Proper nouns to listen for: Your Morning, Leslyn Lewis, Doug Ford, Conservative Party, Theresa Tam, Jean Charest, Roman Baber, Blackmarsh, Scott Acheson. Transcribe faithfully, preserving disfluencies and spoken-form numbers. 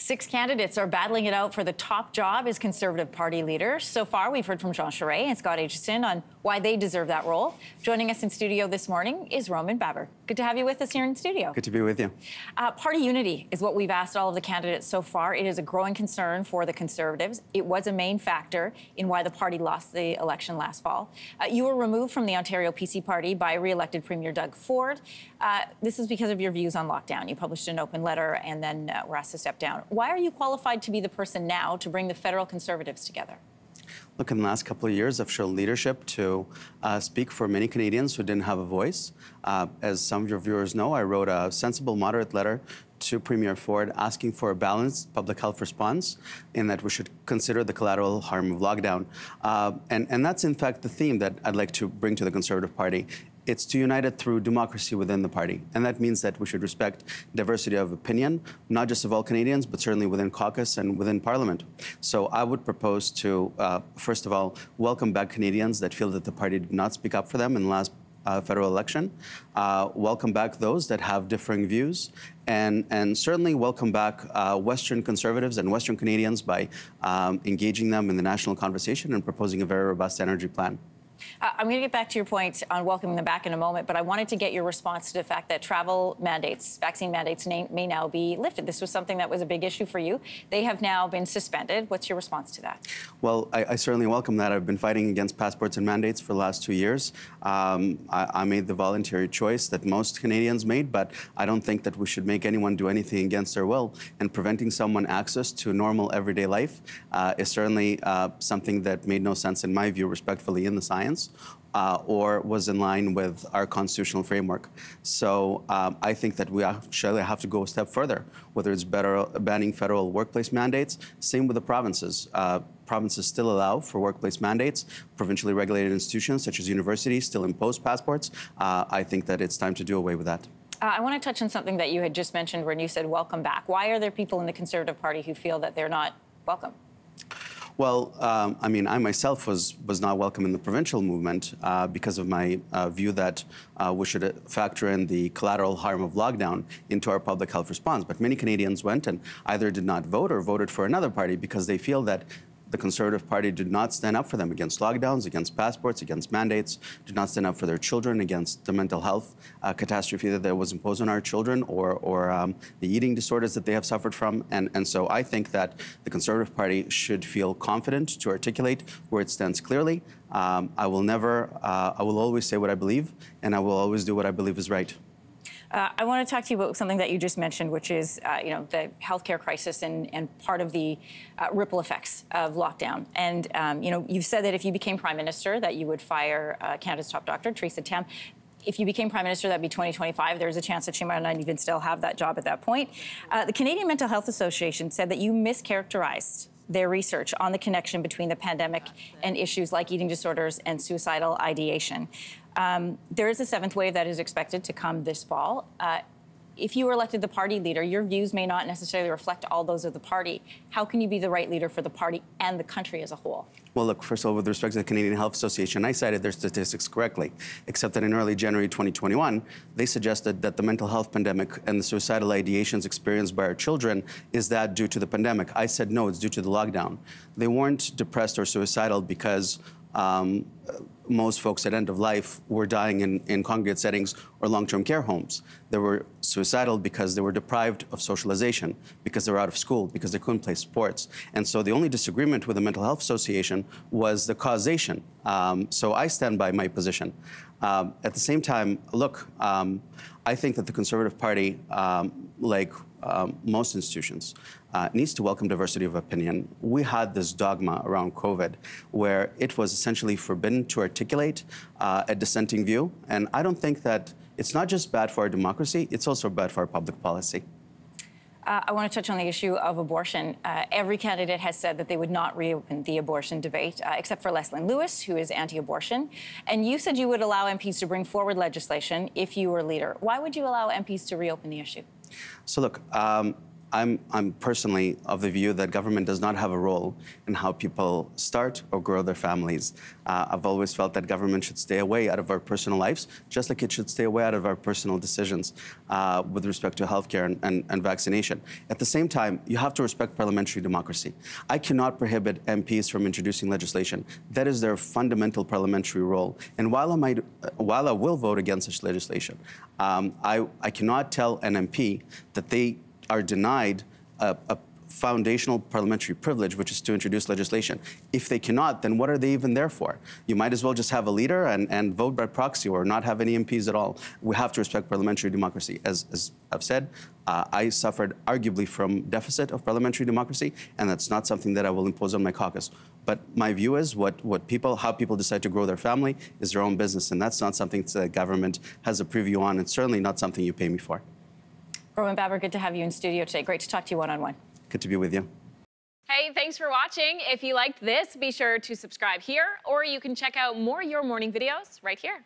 Six candidates are battling it out for the top job as Conservative Party leaders. So far, we've heard from Jean Charest and Scott Acheson on why they deserve that role. Joining us in studio this morning is Roman Baber. Good to have you with us here in studio. Good to be with you. Uh, party unity is what we've asked all of the candidates so far. It is a growing concern for the Conservatives. It was a main factor in why the party lost the election last fall. Uh, you were removed from the Ontario P C Party by re-elected Premier Doug Ford. Uh, this is because of your views on lockdown. You published an open letter and then uh, were asked to step down. Why are you qualified to be the person now to bring the federal Conservatives together? Look, in the last couple of years, I've shown leadership to uh, speak for many Canadians who didn't have a voice. Uh, as some of your viewers know, I wrote a sensible, moderate letter to Premier Ford asking for a balanced public health response in that we should consider the collateral harm of lockdown. Uh, and, and that's, in fact, the theme that I'd like to bring to the Conservative Party. It's to unite it through democracy within the party. And that means that we should respect diversity of opinion, not just of all Canadians, but certainly within caucus and within Parliament. So I would propose to, uh, first of all, welcome back Canadians that feel that the party did not speak up for them in the last Uh, federal election, uh, welcome back those that have differing views, and, and certainly welcome back uh, Western Conservatives and Western Canadians by um, engaging them in the national conversation and proposing a very robust energy plan. Uh, I'm going to get back to your point on welcoming them back in a moment, but I wanted to get your response to the fact that travel mandates, vaccine mandates may, may now be lifted. This was something that was a big issue for you. They have now been suspended. What's your response to that? Well, I, I certainly welcome that. I've been fighting against passports and mandates for the last two years. Um, I, I made the voluntary choice that most Canadians made, but I don't think that we should make anyone do anything against their will. And preventing someone access to normal everyday life uh, is certainly uh, something that made no sense, in my view, respectfully, in the science. Uh, or was in line with our constitutional framework. So um, I think that we actually have to go a step further, whether it's better banning federal workplace mandates, same with the provinces. Uh, provinces still allow for workplace mandates. Provincially regulated institutions such as universities still impose passports. Uh, I think that it's time to do away with that. Uh, I want to touch on something that you had just mentioned when you said welcome back. Why are there people in the Conservative Party who feel that they're not welcome? Well, um, I mean, I myself was, was not welcome in the provincial movement uh, because of my uh, view that uh, we should factor in the collateral harm of lockdown into our public health response. But many Canadians went and either did not vote or voted for another party because they feel that the Conservative Party did not stand up for them against lockdowns, against passports, against mandates, did not stand up for their children, against the mental health uh, catastrophe that was imposed on our children, or, or um, the eating disorders that they have suffered from. And, and so I think that the Conservative Party should feel confident to articulate where it stands clearly. Um, I will never, uh, I will always say what I believe, and I will always do what I believe is right. Uh, I want to talk to you about something that you just mentioned, which is, uh, you know, the healthcare crisis and, and part of the uh, ripple effects of lockdown. And, um, you know, you've said that if you became prime minister, that you would fire uh, Canada's top doctor, Theresa Tam. If you became prime minister, that'd be twenty twenty-five. There's a chance that she might not even still have that job at that point. Uh, the Canadian Mental Health Association said that you mischaracterized their research on the connection between the pandemic and issues like eating disorders and suicidal ideation. Um, there is a seventh wave that is expected to come this fall. Uh, if you were elected the party leader, your views may not necessarily reflect all those of the party. How can you be the right leader for the party and the country as a whole? Well, look, first of all, with respect to the Canadian Health Association, I cited their statistics correctly, except that in early January twenty twenty-one, they suggested that the mental health pandemic and the suicidal ideations experienced by our children is that due to the pandemic. I said, no, it's due to the lockdown. They weren't depressed or suicidal because Um, most folks at end of life were dying in, in congregate settings or long-term care homes. They were suicidal because they were deprived of socialization, because they were out of school, because they couldn't play sports. And so the only disagreement with the Mental Health Association was the causation. Um, so I stand by my position. Um, at the same time, look, um, I think that the Conservative Party, um, like um, most institutions, Uh, needs to welcome diversity of opinion. We had this dogma around COVID where it was essentially forbidden to articulate uh, a dissenting view. And I don't think that it's not just bad for our democracy, it's also bad for our public policy. Uh, I want to touch on the issue of abortion. Uh, every candidate has said that they would not reopen the abortion debate, uh, except for Leslyn Lewis, who is anti-abortion. And you said you would allow M Ps to bring forward legislation if you were leader. Why would you allow M Ps to reopen the issue? So look, um, I'm, I'm personally of the view that government does not have a role in how people start or grow their families. Uh, I've always felt that government should stay away out of our personal lives, just like it should stay away out of our personal decisions uh, with respect to healthcare and, and, and vaccination. At the same time, you have to respect parliamentary democracy. I cannot prohibit M Ps from introducing legislation. That is their fundamental parliamentary role. And while I, might, while I will vote against such legislation, um, I, I cannot tell an M P that they are denied a, a foundational parliamentary privilege, which is to introduce legislation. If they cannot, then what are they even there for? You might as well just have a leader and, and vote by proxy or not have any M Ps at all. We have to respect parliamentary democracy. As, as I've said, uh, I suffered arguably from deficit of parliamentary democracy, and that's not something that I will impose on my caucus. But my view is what, what people, how people decide to grow their family is their own business, and that's not something that government has a preview on, and certainly not something you pay me for. Roman Baber, good to have you in studio today. Great to talk to you one-on-one. Good to be with you. Hey, thanks for watching. If you liked this, be sure to subscribe here, or you can check out more Your Morning videos right here.